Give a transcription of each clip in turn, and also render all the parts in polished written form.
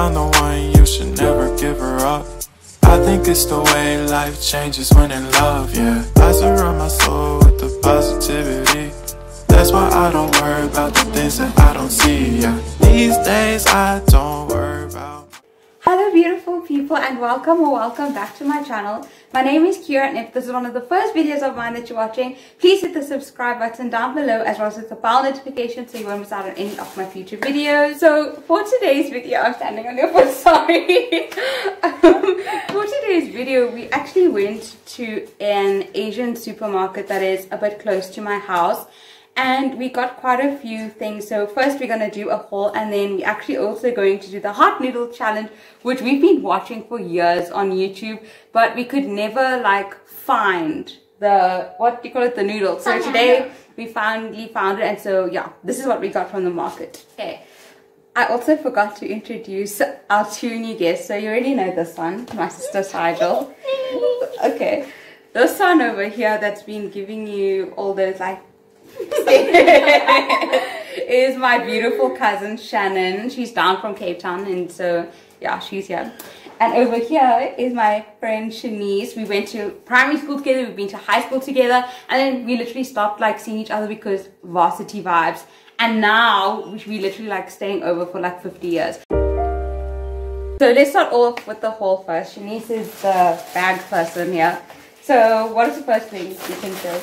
found the one, you should never give her up. I think it's the way life changes when in love, yeah. I surround my soul with the positivity. That's why I don't worry about the things that I don't see, yeah. These days I don't worry about. Hello beautiful people and welcome or welcome back to my channel. My name is Kira, and if this is one of the first videos of mine that you're watching, please hit the subscribe button down below as well as hit the bell notification so you won't miss out on any of my future videos. So for today's video, I'm standing on your foot, sorry. For today's video, we actually went to an Asian supermarket that is a bit close to my house. And we got quite a few things. So first we're going to do a haul, and then we're actually also going to do the hot noodle challenge, which we've been watching for years on YouTube, but we could never like find the, what do you call it, the noodle. So today we finally found it, and so yeah, this is what we got from the market. Okay, I also forgot to introduce our two new guests. So you already know this one, my sister Seigel. Okay, this one over here that's been giving you all those like is my beautiful cousin Shannon. She's down from Cape Town, and so yeah, she's here. And over here is my friend Shanice. We went to primary school together, we've been to high school together, and then we literally stopped like seeing each other because varsity vibes, and now we literally like staying over for like 50 years. So let's start off with the haul first. Shanice is the bag person here. So what is the first thing you can do?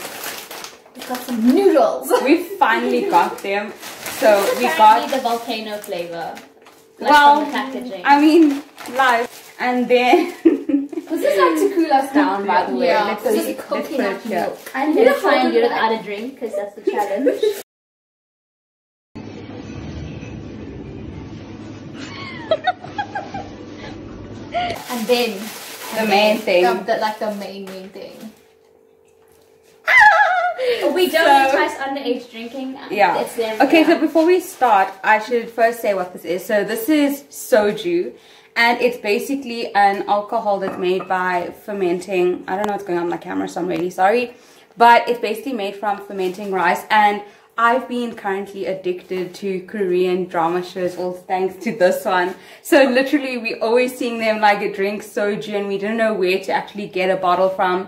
We've got some noodles. We finally got them. So we got the volcano flavor. Like, well, from the packaging. I mean, life. And then this is like to cool us down, by the way. Yeah. Let's just coconut milk. I'm gonna try and do it without a drink because that's the challenge. And then the main thing. The main thing. We don't advise underage drinking. Yeah. It's there, okay, yeah. So before we start, I should first say what this is. So this is soju, and it's basically an alcohol that's made by fermenting. I don't know what's going on with my camera, so I'm really sorry. But it's basically made from fermenting rice, and I've been currently addicted to Korean drama shows, all thanks to this one. So literally, we're always seeing them like drink soju, and we don't know where to actually get a bottle from.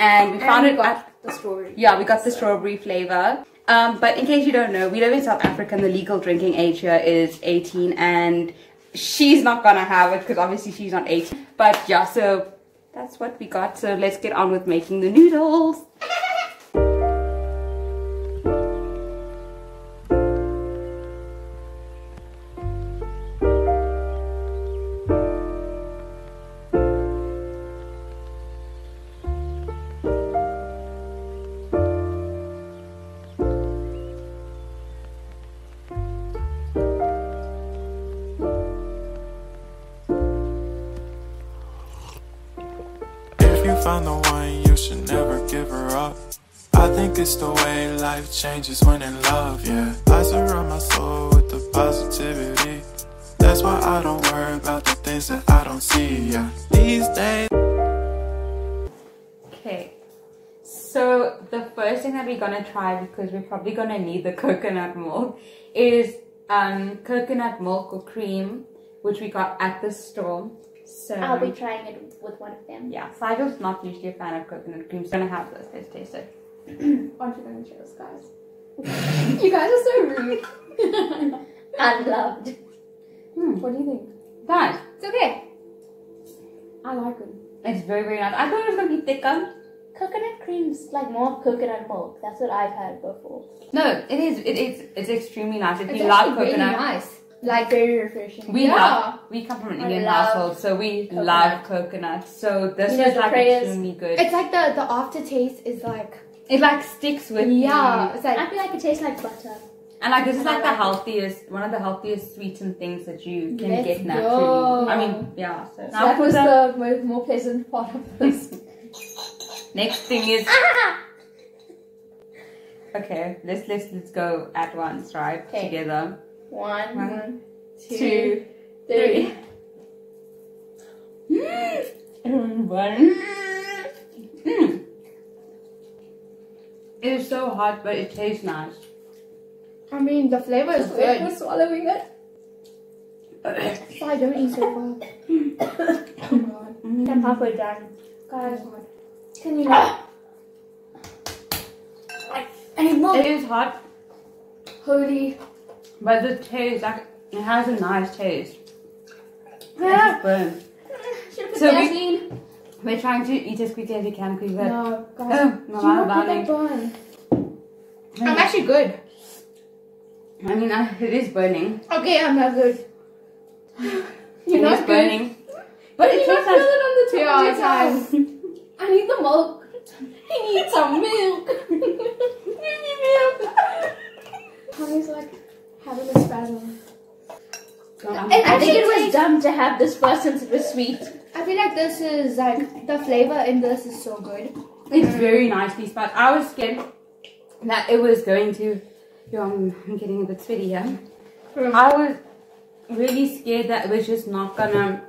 And we found it at the strawberry. Yeah, we got the strawberry flavor. But in case you don't know, we live in South Africa, and the legal drinking age here is 18, and she's not gonna have it because obviously she's not 18. But yeah, so that's what we got. So let's get on with making the noodles. Found the one, you should never give her up. I think it's the way life changes when in love, yeah. I surround my soul with the positivity. That's why I don't worry about the things that I don't see, yeah. These days. Okay, so the first thing that we're gonna try, because we're probably gonna need the coconut milk, is coconut milk or cream, which we got at the store. So I'll be trying it with one of them. Yeah, Seigel's not usually a fan of coconut cream, so I'm gonna have this. Let's taste it. Aren't you gonna share this, guys? You guys are so rude. Unloved. What do you think? Guys, it's okay. I like it. It's very, very nice. I thought it was gonna be thicker. Coconut cream's like more coconut milk. That's what I've had before. No, it is. It's extremely nice. If you love coconut, really nice. Like very refreshing. We come from an Indian household, so we love coconut. So this is like extremely good. It's like the aftertaste is like, it like sticks with you. Yeah, it's like, I feel like it tastes like butter. And like this is like the healthiest, one of the healthiest sweetened things that you can get naturally. I mean, yeah. So that was the more pleasant part of this. Next thing is. Okay, let's go at once, right? Together. One, two, three. It is so hot, but it tastes nice. I mean, the flavor is good. Swallowing it. Why don't eat so fast? Come on. I'm halfway done. Guys, can you not? And it's not. It is hot. Holy. But the taste, like, it has a nice taste. Yeah. Burn. So we're trying to eat as quickly as we can because no, guys, I'm actually good. I mean, it is burning. Okay, I'm not good. You're not burning. But it tastes like it on the tip of your tongue. I need the milk. I need some milk. Tommy's like having a spasm. And I think it was dumb to have this first since it was sweet. I feel like this is like the flavor in this is so good. It's very nicely spiced. I was scared that it was going to. Yo, I'm getting a bit sweaty here. I was really scared that it was just not gonna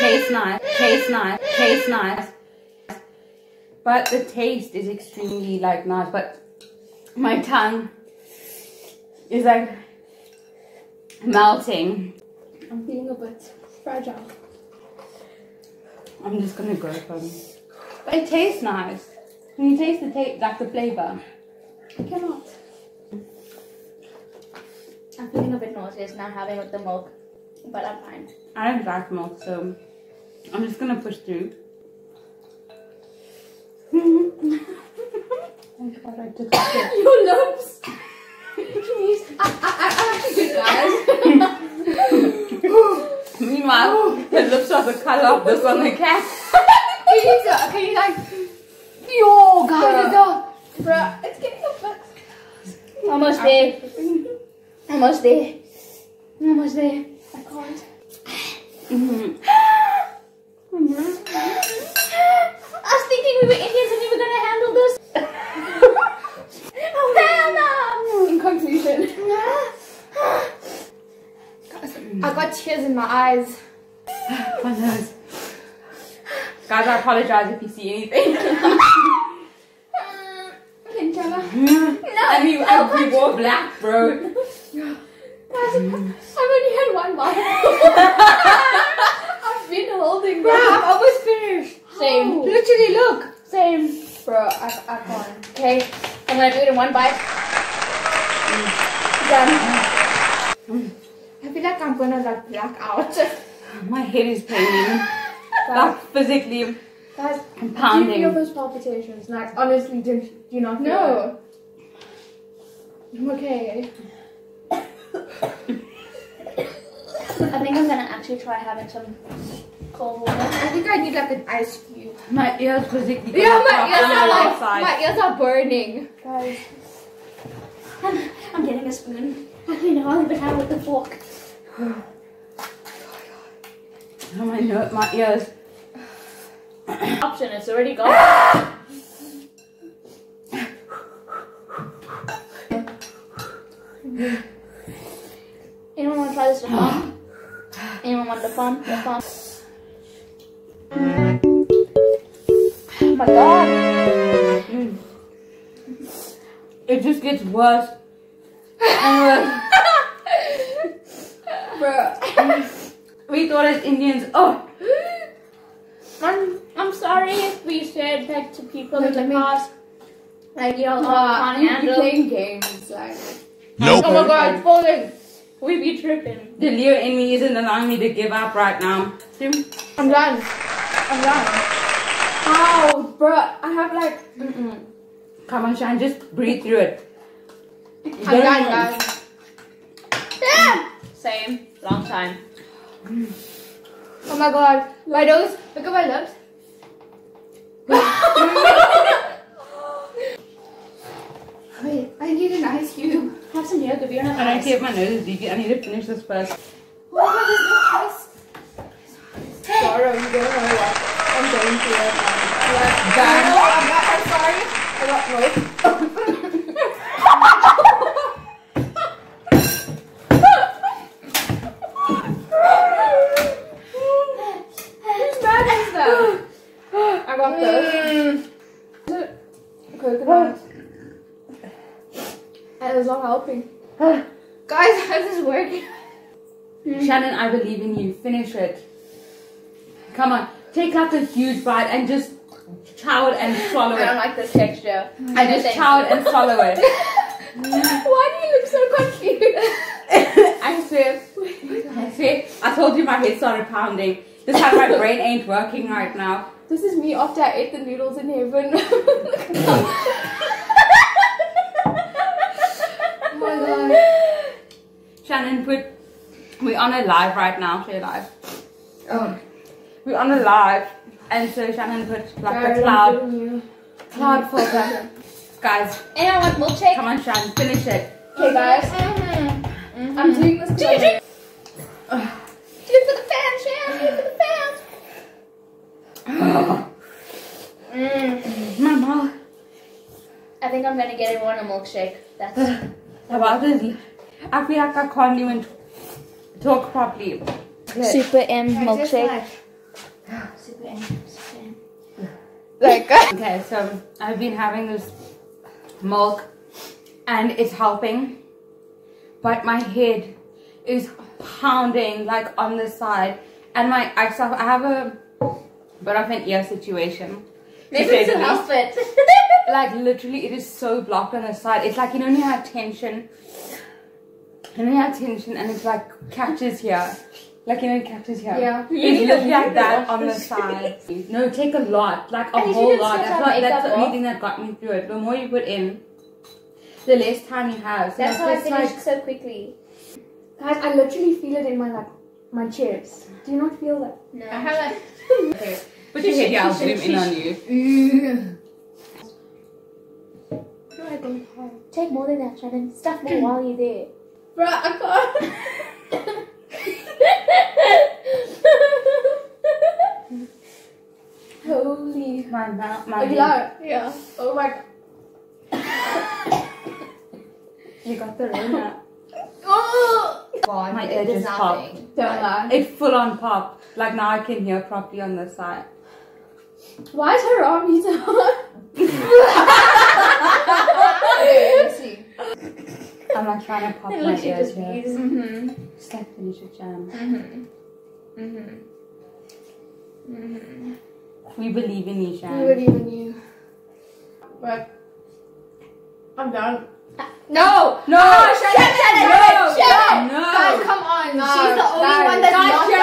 taste nice. But the taste is extremely like nice. But my tongue is like melting. I'm feeling a bit fragile. I'm just gonna go for it. But it tastes nice. Can you taste the taste, like the flavor? I cannot. I'm feeling a bit nauseous now having with the milk, but I'm fine. I don't like milk, so I'm just gonna push through. Thank God I took a sip. Your lips! I'm actually good, guys. Meanwhile, the lips are the color of this on the cat. Can you like... Yo, guys, bruh, it's getting a bit... Almost there. Almost there. Almost there. I can't. I was thinking we were Indians and we were gonna handle this. In conclusion. I got tears in my eyes. My nose. Guys, I apologize if you see anything. We wore black, bro. I've only had one bite. I've been holding bro, I'm almost finished. Same. Oh. Literally, look. Same. Bro, I can't. Okay, I'm gonna do it in one bite. Done. I feel like I'm gonna like black out. My head is paining. Like physically. Guys, I'm pounding. Do you feel those palpitations? Like honestly, do you not feel no. It? I'm okay. I think I'm gonna actually try having some cold water. I think I need like an ice cube. My ears physically. Yeah, my ears are burning. Guys, I'm getting a spoon. I don't know, I'll even have it with the fork. Oh my God, my ears. Option, it's already gone. Anyone want to try this with mom? Anyone want the pump? The pump? Oh my God! It just gets worse and worse. Bruh. We thought as Indians, oh! I'm sorry if we said that to people in the past. Like, y'all can't handle playing games. Like, nope. Oh my God, it's falling! We be tripping. The Leo in me isn't allowing me to give up right now. I'm done. I'm done. Ow, bro. I have like... Come on, Shan. Just breathe through it. I'm done, guys. Yeah. Same. Long time. Oh my God. My nose. Look at my lips. Wait, I need an ice cube. Have some yogurt, we don't have ice. I keep my nose deep. I need to finish this first. What? Sorry, you don't know what. I'm going to it. I'm sorry. I got Who's bad is that? I got this. Coconut. It was not helping. Guys, how's this working? Shannon, I believe in you. Finish it. Come on. Take out the huge bite and just chow it and swallow it. I don't like this texture. I just chow it and swallow it. Why do you look so confused? I swear. I swear. I told you my head started pounding. This is how my brain ain't working right now. This is me after I ate the noodles in heaven. Oh my god. Shannon, we're on a live right now. Say live. Oh. We're on a live. And so Shannon put like a cloud filter. Guys. And I want milkshake. Come on, Shannon. Finish it. Okay, guys. I'm doing this. Do it for the fans, Shannon. Do it for the fans. Mama. I think I'm gonna get everyone a milkshake. That's about it. I feel like I can't even talk properly. Super M milkshake. Super M. Super M. Like okay, so I've been having this milk, and it's helping, but my head is pounding like on the side, and I have a bit of an ear situation. Maybe it's an outfit. Like literally, it is so blocked on the side. It's like you know when you have tension, and it's like catches here, like you know it catches here. Yeah, it's literally like that on the side. No, take a lot, like a whole lot. That's the only thing that got me through it. The more you put in, the less time you have. So that's how I finished so quickly. Guys, I literally feel it in my like my cheeks. Do you not feel that? No. I have like. Okay. But you hit I'll zoom in on you. Take more than that, Shannon. Stuff more while you're there. Bruh, I can't. Holy. My mouth. My mouth. Yeah. Oh my god. You got the right. Oh! Wow, my ear just popped. Don't lie. It full on popped. Like now I can hear properly on the side. Why is her arm so hard? I'm like trying to pop my ears here. Just like finish your jam. We believe in you, Shan. We believe in you. But I'm done. No! No! Shannon! No! Guys, come on! No, she's the only one that's not done.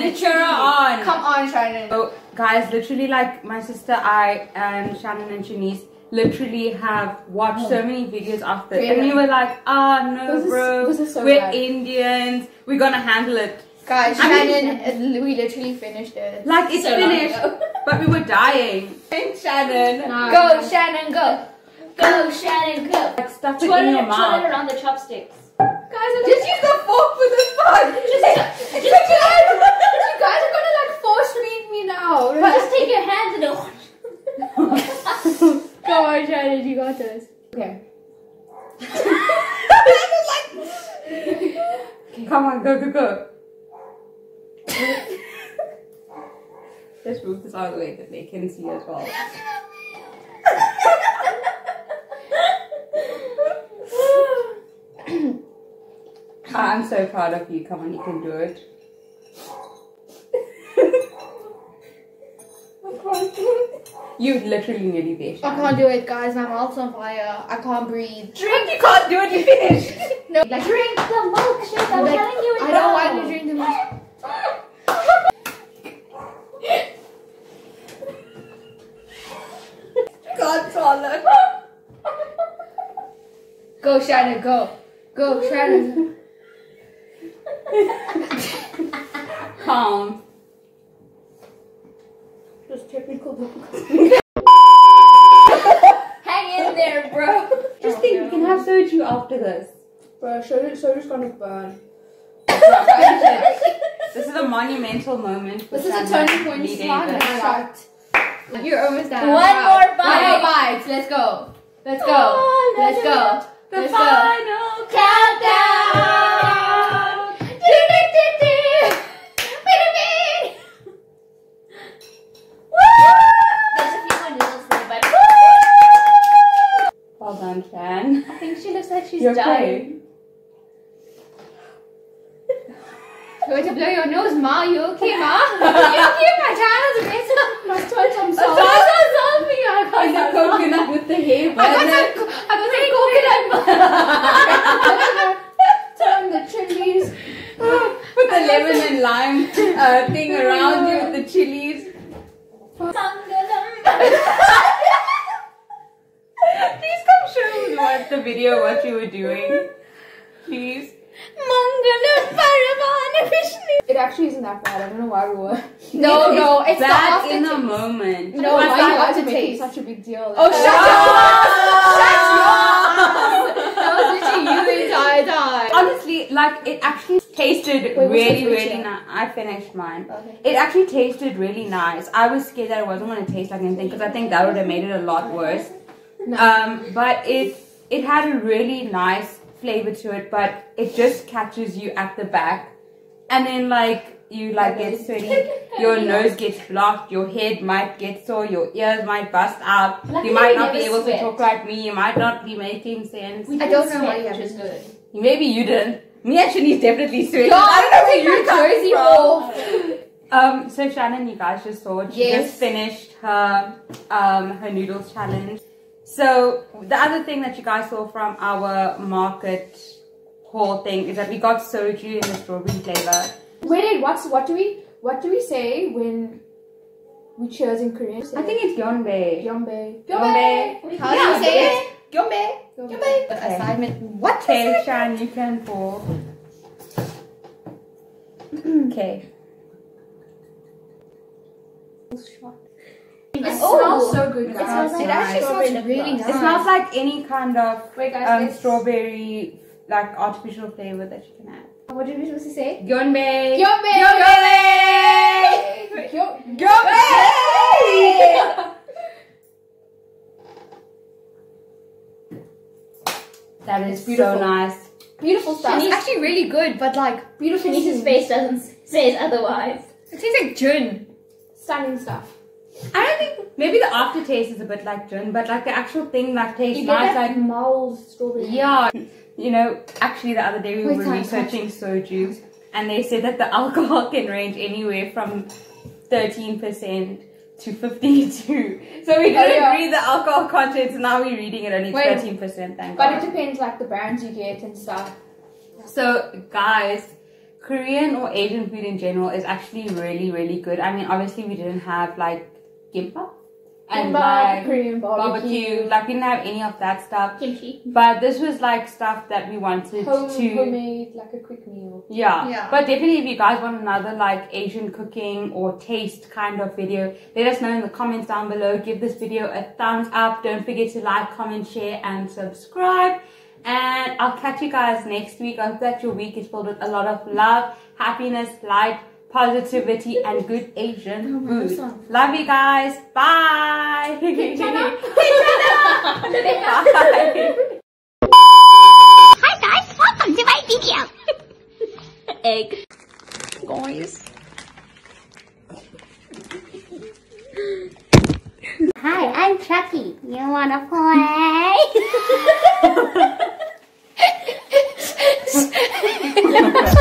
Guys, cheer her on! Come on, Shannon. So, guys, literally, like, my sister, I, and Shannon and Shanice literally have watched so many videos of this. Really? And we were like, ah, no, bro. So we're bad. Indians. We're gonna handle it. Guys, Shannon, we literally finished it. Like, it's so finished. But we were dying. Shannon. No. Go, Shannon, go. Go, Shannon, go. Like stuff in your mouth. Twirl it on the chopsticks. Guys, just use the fork for this part. Just you guys are gonna like force feed me now. But just take your hands and go. Come on, Shannon, you got this. Okay. Come on, go, go, go. Let's move this out of the way that they can see as well. I'm so proud of you. Come on, you can do it. I can't do it. You literally nearly finished. I can't do it, guys. My mouth's on fire. I can't breathe. Drink. You can't do it. You finished. No. Like, drink the milkshake. I'm like, telling you. I don't want you to drink the milkshake. God, swallow. Go, Shannon. Go. Go, Shannon. Calm. Just technical difficulty. Hang in there, bro. Just think, we can have soju after this. Bro, soju's gonna burn. This is a monumental moment. This is a turning point. Shot. You're almost done. One more bite. Let's go. Let's go. Oh, let's go. The let's final go. Countdown. Well done, Shan. I think she looks like she's dying. You're to blow your nose, Ma. You okay, Ma? You okay, my child? Mustard some salt. I got coconut with the hair. I got some coconut. Turn the chilies. Put the lemon and lime thing around you with the chilies. Please come show me what the video, what you were doing. Please. It actually isn't that bad. I don't know why we were. No, it's bad in the moment. No, why you got to taste such a big deal? Oh, shut up! That was literally you the entire time. Honestly, like it actually tasted really nice. I finished mine. Okay. It actually tasted really nice. I was scared that it wasn't going to taste like anything because I think that would have made it a lot worse. No. But it had a really nice flavor to it, but it just catches you at the back, and then like you like get sweaty, your nose gets blocked, your head might get sore, your ears might bust out, you might not be able to talk like me, you might not be making sense. I don't know why you just did. Maybe you didn't. Me and Shanice definitely sweaty. I don't know where you jersey from. So Shannon, you guys just saw she just finished her noodles challenge. So the other thing that you guys saw from our market haul thing is that we got soju in the strawberry flavor. Wait, what do we say when we cheers in Korean? I think it's geonbae. Geonbae. Geonbae. How do you say it? Geonbae. Geonbae. Okay. Assignment. What? Okay, Shan, you can pour. Okay. It smells so good, guys. It actually smells really nice. It smells like any kind of strawberry, like artificial flavor that you can add. What did we supposed to say? Geonbae. Geonbae. Geonbae. Geonbae. Geonbae. That is beautiful. So nice. Beautiful stuff. It's actually really good, but like beautiful. Shanice's face doesn't say it otherwise. It tastes like gin. Stunning stuff. I don't think, maybe the aftertaste is a bit like gin, but like the actual thing that tastes nice, like mulled strawberry. Yeah. You know, actually the other day we were researching soju, and they said that the alcohol can range anywhere from 13% to 52%. So we didn't read the alcohol contents, and now we're reading it only 13%. But it depends like the brands you get and stuff. So guys, Korean or Asian food in general is actually really, really good. I mean, obviously we didn't have like gimbap and like Korean barbecue. Like we didn't have any of that stuff. Kimchi. But this was like stuff that we wanted homemade, like a quick meal. Yeah. But definitely if you guys want another like Asian cooking or taste kind of video, let us know in the comments down below. Give this video a thumbs up. Don't forget to like, comment, share and subscribe. And I'll catch you guys next week. I hope that your week is filled with a lot of love, happiness, light, positivity, and good Asian food. Love you guys. Bye. Hi guys, welcome to my video. Egg. Guys. Hi, I'm Chucky. You wanna play?